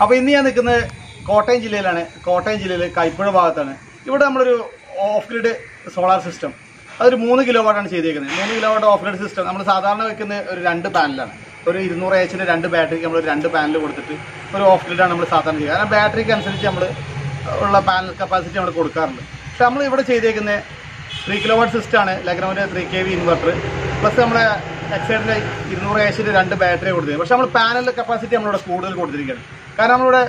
അപ്പോൾ ഇന്ന് ഞാൻ നിൽക്കുന്നത് കോട്ടയം ജില്ലയിലെ കൈപ്പുഴ ഭാഗത്താണ്. ഇവിടെ നമ്മളൊരു ഓഫ് ഗ്രിഡ് സോളാർ സിസ്റ്റം, അതൊരു 3 കിലോവാട്ടാണ് ചെയ്തിരിക്കുന്നത്. 3 കിലോവാട്ട് ഓഫ് ഗ്രിഡ് സിസ്റ്റം നമ്മൾ സാധാരണ വെക്കുന്ന ഒരു 2 പാനലാണ്. ഒരു 200 AH-ൻ്റെ 2 ബാറ്ററിക്ക് നമ്മൾ 2 പാനൽ കൊടുത്തിട്ട് ഒരു ഓഫ് ഗ്രിഡാണ് നമ്മൾ സാധാരണ ചെയ്യുക. കാരണം ബാറ്ററിക്ക് അനുസരിച്ച് നമ്മൾ ഉള്ള പാനൽ കപ്പാസിറ്റി നമ്മൾ കൊടുക്കാറുണ്ട്. പക്ഷെ നമ്മൾ ഇവിടെ ചെയ്തേക്കുന്ന 3 കിലോവാട്ട് സിസ്റ്റമാണ്. ലഗ്രാമിൻ്റെ 3 kV ഇൻവെർട്ടർ പ്ലസ് നമ്മുടെ എക്സൈഡിൻ്റെ 200 AH-ൻ്റെ 2 ബാറ്ററി കൊടുത്തിരിക്കും. പക്ഷേ നമ്മൾ പാനലിൻ്റെ കപ്പാസിറ്റി നമ്മളിവിടെ കൂടുതൽ കൊടുത്തിരിക്കുകയാണ്. കാരണം നമ്മളിവിടെ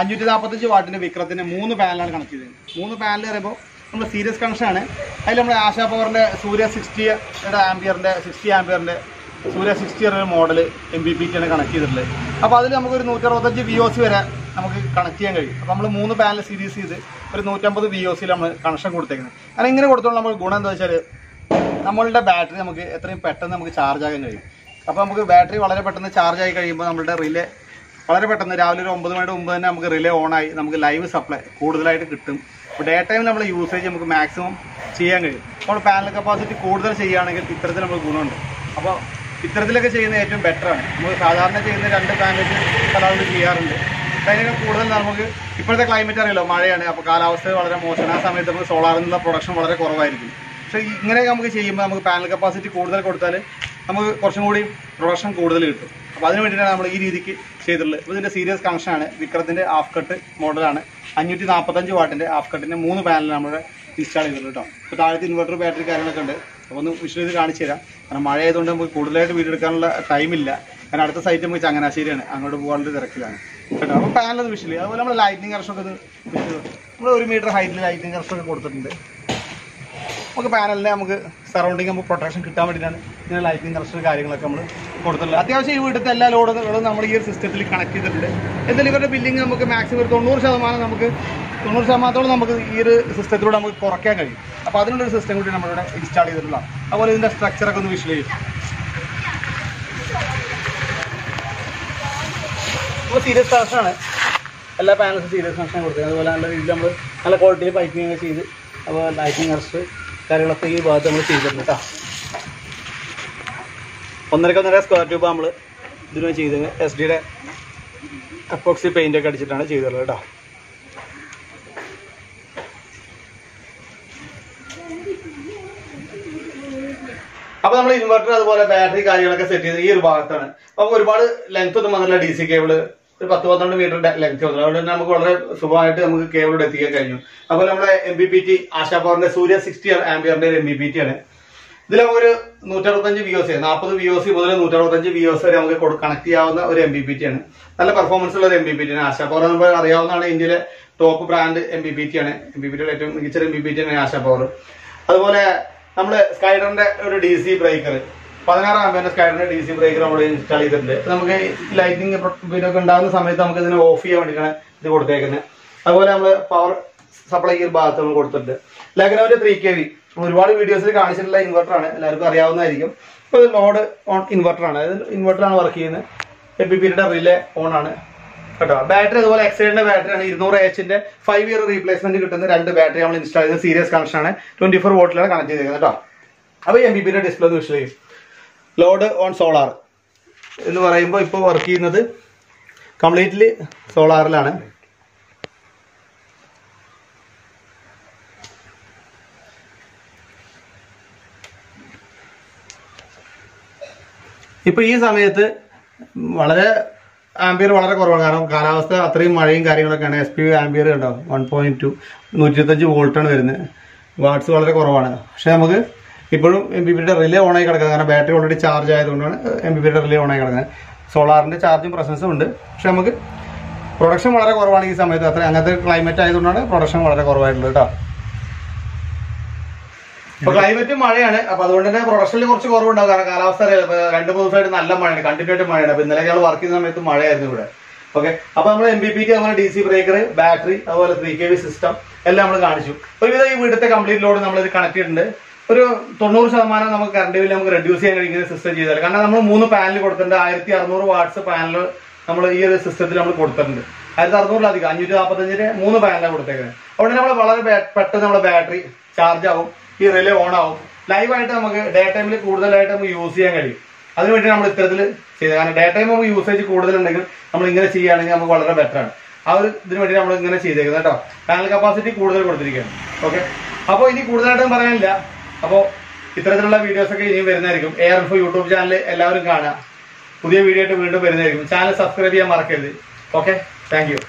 545 വാട്ടിൻ്റെ വിക്രത്തിന് 3 പാനലാണ് കണക്ട് ചെയ്തിരിക്കുന്നത്. 3 പാനൽ പറയുമ്പോൾ നമ്മൾ സീരീസ് കണക്ഷനാണ്. അതിൽ നമ്മുടെ ആശാപവറിൻ്റെ സൂര്യ 60 ആംപിയറിൻ്റെ സൂര്യ 60 എന്നൊരു മോഡൽ MBPT-യാണ് കണക്ട് ചെയ്തിട്ടുള്ളത്. അപ്പോൾ അതിൽ നമുക്കൊരു 165 VOC വരെ നമുക്ക് കണക്ട് ചെയ്യാൻ കഴിയും. അപ്പോൾ നമ്മൾ 3 പാനൽ സീരീസ് ചെയ്ത് ഒരു 150 VOC നമ്മൾ കണക്ഷൻ കൊടുത്തേക്കുന്നത്. കാരണം ഇങ്ങനെ കൊടുത്തോളം നമുക്ക് ഗുണം എന്താ വെച്ചാൽ നമ്മളുടെ ബാറ്ററി നമുക്ക് എത്രയും പെട്ടെന്ന് നമുക്ക് ചാർജ് ആകാൻ കഴിയും. അപ്പോൾ നമുക്ക് ബാറ്ററി വളരെ പെട്ടെന്ന് ചാർജ് ആയി കഴിയുമ്പോൾ നമ്മുടെ റിലേ വളരെ പെട്ടെന്ന് രാവിലെ ഒരു 9 മണിയുടെ മുമ്പ് തന്നെ നമുക്ക് റിലേ ഓണായി നമുക്ക് ലൈവ് സപ്ലൈ കൂടുതലായിട്ട് കിട്ടും. അപ്പോൾ ഡേ ടൈമിൽ നമ്മൾ യൂസേജ് നമുക്ക് മാക്സിമം ചെയ്യാൻ കഴിയും. അപ്പോൾ പാനൽ കപ്പാസിറ്റി കൂടുതൽ ചെയ്യുകയാണെങ്കിൽ ഇത്തരത്തിൽ നമുക്ക് ഗുണമുണ്ട്. അപ്പോൾ ഇത്തരത്തിലൊക്കെ ചെയ്യുന്നത് ഏറ്റവും ബെറ്ററാണ്. നമ്മൾ സാധാരണ ചെയ്യുന്ന 2 പാനലിൽ പലരും ചെയ്യാറുണ്ട്. അതിനേക്കാൾ കൂടുതൽ നമുക്ക് ഇപ്പോഴത്തെ ക്ലൈമറ്റ് അറിയാലോ, മഴയാണ്. അപ്പോൾ കാലാവസ്ഥ വളരെ മോശമാണ്. ആ സമയത്ത് നമുക്ക് സോളാറിൽ നിന്നുള്ള പ്രൊഡക്ഷൻ വളരെ കുറവായിരിക്കും. പക്ഷേ ഇങ്ങനെയൊക്കെ നമുക്ക് ചെയ്യുമ്പോൾ നമുക്ക് പാനൽ കപ്പാസിറ്റി കൂടുതൽ കൊടുത്താൽ നമുക്ക് കുറച്ചും കൂടി പ്രൊഡക്ഷൻ കൂടുതൽ കിട്ടും. അപ്പോൾ അതിന് വേണ്ടിയിട്ടാണ് നമ്മൾ ഈ രീതിക്ക് ചെയ്തിട്ടുള്ളത്. അപ്പോൾ ഇതിൻ്റെ സീരിയസ് കണക്ഷനാണ്. വിക്രത്തിൻ്റെ ഹാഫ് കട്ട് മോഡലാണ്. 545 വാട്ടിൻ്റെ ഹാഫ് കട്ടിൻ്റെ 3 പാനൽ നമ്മൾ ഇൻസ്റ്റാൾ ചെയ്തിട്ടുണ്ട് കേട്ടോ. അപ്പോൾ താഴത്തെ ഇൻവെർട്ടർ ബാറ്ററി കാര്യങ്ങളൊക്കെ ഉണ്ട്. അപ്പോൾ ഒന്ന് വിഷ്വൽ ചെയ്ത് കാണിച്ചു തരാം. കാരണം മഴ ആയതുകൊണ്ട് നമുക്ക് കൂടുതലായിട്ട് വീഡിയോ എടുക്കാനുള്ള ടൈമില്ല. കാരണം അടുത്ത സൈറ്റ് നമുക്ക് ചങ്ങനാശ്ശേരിയാണ്, അങ്ങോട്ട് പോകാനുള്ള തിരക്കിലാണ് കേട്ടോ. അപ്പോൾ പാനലൊന്ന് വിഷ്വൽ ചെയ്യും. അതുപോലെ നമ്മൾ ലൈറ്റിംഗ് കർഷൊക്കെ നമ്മൾ 1 മീറ്റർ ഹൈറ്റിൽ ലൈറ്റിംഗ് കർഷൊക്കെ കൊടുത്തിട്ടുണ്ട്. നമുക്ക് പാനലിനെ നമുക്ക് സറൗണ്ടിങ് നമുക്ക് പ്രൊട്ടക്ഷൻ കിട്ടാൻ വേണ്ടിയിട്ടാണ് ഇങ്ങനെ ലൈറ്റിംഗ് കർഷർ കാര്യങ്ങളൊക്കെ നമ്മൾ കൊടുത്തിട്ടുള്ളത്. അത്യാവശ്യം ഈ വീട്ടിലത്തെ എല്ലാ ലോഡുകളും നമ്മൾ ഈ ഒരു സിസ്റ്റത്തിൽ കണക്ട് ചെയ്തിട്ടുണ്ട്. എന്തായാലും ഇവരുടെ ബില്ലിങ് നമുക്ക് മാക്സിമം ഒരു 90% നമുക്ക് ഈ ഒരു സിസ്റ്റത്തിലൂടെ നമുക്ക് കുറയ്ക്കാൻ കഴിയും. അപ്പോൾ അതിനുള്ളൊരു സിസ്റ്റം കൂടി നമ്മളിവിടെ ഇൻസ്റ്റാൾ ചെയ്തിട്ടുള്ളതാണ്. അതുപോലെ ഇതിൻ്റെ സ്ട്രക്ചറൊക്കെ ഒന്ന് വിശദീകരിക്കും. ഇപ്പോൾ സീരിയസ് കണക്ഷനാണ്, എല്ലാ പാനൽസും സീരിയസ് കണക്ഷൻ കൊടുത്തത്. അതുപോലെ നല്ല രീതിയിൽ നമ്മൾ നല്ല ക്വാളിറ്റിയിൽ പൈപ്പിംഗ് ഒക്കെ ചെയ്ത് അപ്പോൾ ലൈറ്റിംഗ് കർഷർ കാര്യങ്ങളൊക്കെ ഈ ഭാഗത്ത് നമ്മൾ ചെയ്തിട്ടുണ്ട് കേട്ടോ. 1.5 സ്ക്വയർ ട്യൂബ് നമ്മൾ ഇതിന് ചെയ്തത് SD-യുടെ അപ്പോക്സി പെയിൻ്റൊക്കെ അടിച്ചിട്ടാണ് ചെയ്തിട്ടുള്ളത് കേട്ടോ. അപ്പോൾ നമ്മൾ ഇൻവെർട്ടർ അതുപോലെ ബാറ്ററി കാര്യങ്ങളൊക്കെ സെറ്റ് ചെയ്ത് ഈ ഒരു ഭാഗത്താണ്. അപ്പോൾ ഒരുപാട് ലെങ്ത് ഒന്നും വന്നില്ല. DC കേബിള് ഒരു 10-12 മീറ്ററിൻ്റെ ലെങ്ത് വന്നത്. അതുകൊണ്ട് തന്നെ നമുക്ക് വളരെ സുഖമായിട്ട് നമുക്ക് കേബിളിലൂടെ എത്തിക്കാൻ കഴിഞ്ഞു. അപ്പോൾ നമ്മുടെ MBPT ആശാപവറിന്റെ സൂര്യ 60 ആംപിയറിന്റെ ഒരു MBPT ആണ്. ഇതിൽ നമുക്കൊരു 165 VOC, 40 VOC മുതൽ 165 VOC വരെ നമുക്ക് കണക്ട് ചെയ്യാവുന്ന ഒരു MBPT ആണ്. നല്ല പെർഫോമൻസ് ഉള്ള ഒരു MBPT ആണ്. ആശാപവർ നമ്മൾ അറിയാവുന്നതാണ്, ഇന്ത്യയിലെ ടോപ്പ് ബ്രാൻഡ് MBPT ആണ്. MBPT ഏറ്റവും മികച്ച MBPT ആണ് ആശാപവർ. അതുപോലെ നമ്മൾ സ്കൈഡറിന്റെ ഒരു DC ബ്രേക്കർ 16 ആംപിയറിന്റെ സ്കൈഡറിന്റെ DC ബ്രേക്കർ നമ്മൾ ഇൻസ്റ്റാൾ ചെയ്തിട്ടുണ്ട്. നമുക്ക് ലൈറ്റിംഗ് ഒക്കെ ഉണ്ടാകുന്ന സമയത്ത് നമുക്ക് ഇതിനെ ഓഫ് ചെയ്യാൻ വേണ്ടിയിട്ടാണ് ഇത് കൊടുത്തേക്കുന്നത്. അതുപോലെ നമ്മൾ പവർ സപ്ലൈ ഈ ഭാഗത്ത് നമ്മൾ കൊടുത്തിട്ടുണ്ട്. ലഗ്രാമിന്റെ 3 kV ഒരുപാട് വീഡിയോസിൽ കാണിച്ചിട്ടുള്ള ഇൻവെർട്ടറാണ്, എല്ലാവർക്കും അറിയാവുന്നതായിരിക്കും. ഇപ്പോൾ ഇത് ലോഡ് ഓൺ ഇൻവെർട്ടറാണ്, അതായത് ഇൻവെർട്ടറാണ് വർക്ക് ചെയ്യുന്നത്. MBPT-യുടെ റിലേ ഓൺ ആണ് കേട്ടോ. ബാറ്ററി അതുപോലെ എക്സൈഡിന്റെ ബാറ്ററിയാണ്. 200 AH-ന്റെ 5 year റീപ്ലേസ്മെന്റ് കിട്ടുന്ന 2 ബാറ്ററി നമ്മൾ ഇൻസ്റ്റാൾ ചെയ്തത്. സീരിയസ് കണക്ഷനാണ്. 24 വോൾട്ടിലാണ് കണക്ട് ചെയ്തേക്കുന്നത് കേട്ടോ. അപ്പോൾ MBPT-യുടെ ഡിസ്പ്ലേ ഒന്ന് വിഷ്വൽ ചെയ്യും. ലോഡ് ഓൺ സോളാർ എന്ന് പറയുമ്പോൾ ഇപ്പോൾ വർക്ക് ചെയ്യുന്നത് കംപ്ലീറ്റ്ലി സോളാറിലാണ്. ഇപ്പോൾ ഈ സമയത്ത് വളരെ ആംബിയർ വളരെ കുറവാണ്. കാരണം കാലാവസ്ഥ അത്രയും മഴയും കാര്യങ്ങളൊക്കെയാണ്. SP ആംബിയർ ഉണ്ടാവും 1.2 125 വോൾട്ടാണ് വരുന്നത്. വാട്ട്സ് വളരെ കുറവാണ്. പക്ഷേ നമുക്ക് ഇപ്പോഴും MBPT-യുടെ റിലേ ഓണായി കിടക്കുന്നത്. കാരണം ബാറ്ററി ഓൾറെഡി ചാർജ് ആയതുകൊണ്ടാണ് MBPT-യുടെ റിലേ ഓണായി കിടക്കുന്നത്. സോളാറിൻ്റെ ചാർജിങ് പ്രസൻസും ഉണ്ട്. പക്ഷെ നമുക്ക് പ്രൊഡക്ഷൻ വളരെ കുറവാണ് ഈ സമയത്ത്. അത്ര അങ്ങനത്തെ ക്ലൈമറ്റ് ആയതുകൊണ്ടാണ് പ്രൊഡക്ഷൻ വളരെ കുറവായിട്ടുള്ളത് കേട്ടോ. ഇപ്പോൾ ക്ലൈമറ്റ് മഴയാണ്. അപ്പോൾ അതുകൊണ്ട് തന്നെ പ്രൊഡക്ഷനിൽ കുറച്ച് കുറവുണ്ടാകും. കാരണം കാലാവസ്ഥ അറിയാലോ, 2-3 ദിവസമായിട്ട് നല്ല മഴയാണ്, കണ്ടിന്യൂയിട്ട് മഴയാണ്. അപ്പോൾ ഇന്നലെ ഞങ്ങൾ വർക്ക് ചെയ്യുന്ന സമയത്ത് മഴയായിരുന്നു ഇവിടെ. ഓക്കെ, അപ്പോൾ നമ്മൾ MBPT അതുപോലെ DC ബ്രേക്കർ, ബാറ്ററി, അതുപോലെ 3 kV സിസ്റ്റം എല്ലാം നമ്മൾ കാണിച്ചു. ഒരുവിധം ഈ വീട്ടിലത്തെ കംപ്ലീറ്റ് ലോഡ് നമ്മളിത് കണക്ട് ചെയ്തിട്ടുണ്ട്. ഒരു 90% നമുക്ക് കറണ്ട് ബില്ല് നമുക്ക് റെഡ്യൂസ് ചെയ്യാൻ കഴിയുന്ന സിസ്റ്റം ചെയ്താൽ. കാരണം നമ്മൾ 3 പാനൽ കൊടുത്തിട്ടുണ്ട്. 1600 വാട്ട്സ് പാനൽ നമ്മൾ ഈ ഒരു സിസ്റ്റത്തിൽ നമ്മൾ കൊടുത്തിട്ടുണ്ട്. 1600-ലധികം 545-ന് 3 പാനലാണ് കൊടുത്തേക്കുന്നത്. അതുകൊണ്ട് നമ്മൾ വളരെ പെട്ടെന്ന് നമ്മുടെ ബാറ്ററി ചാർജ് ആവും, ഈ റിലേ ഓൺ ആവും, ലൈവായിട്ട് നമുക്ക് ഡേ ടൈമിൽ കൂടുതലായിട്ട് നമുക്ക് യൂസ് ചെയ്യാൻ കഴിയും. അതിനുവേണ്ടി നമ്മൾ ഇത്തരത്തിൽ ചെയ്തത്, കാരണം ഡേ ടൈം നമുക്ക് യൂസേജ് കൂടുതലുണ്ടെങ്കിൽ നമ്മൾ ഇങ്ങനെ ചെയ്യുകയാണെങ്കിൽ നമുക്ക് വളരെ ബെറ്റർ ആണ്. ആ ഒരു ഇതിനു വേണ്ടി നമ്മൾ ഇങ്ങനെ ചെയ്തേക്കുന്നത് കേട്ടോ. പാനൽ കപ്പാസിറ്റി കൂടുതൽ കൊടുത്തിരിക്കുകയാണ്. ഓക്കെ, അപ്പോൾ ഇനി കൂടുതലായിട്ടൊന്നും പറയാനില്ല. അപ്പോൾ ഇത്തരത്തിലുള്ള വീഡിയോസൊക്കെ ഇനിയും വരുന്നതായിരിക്കും. AR4 യൂട്യൂബ് ചാനൽ എല്ലാവരും കാണുക. പുതിയ വീഡിയോ ആയിട്ട് വീണ്ടും വരുന്നതായിരിക്കും. ചാനൽ സബ്സ്ക്രൈബ് ചെയ്യാൻ മറക്കരുത്. Okay, thank U.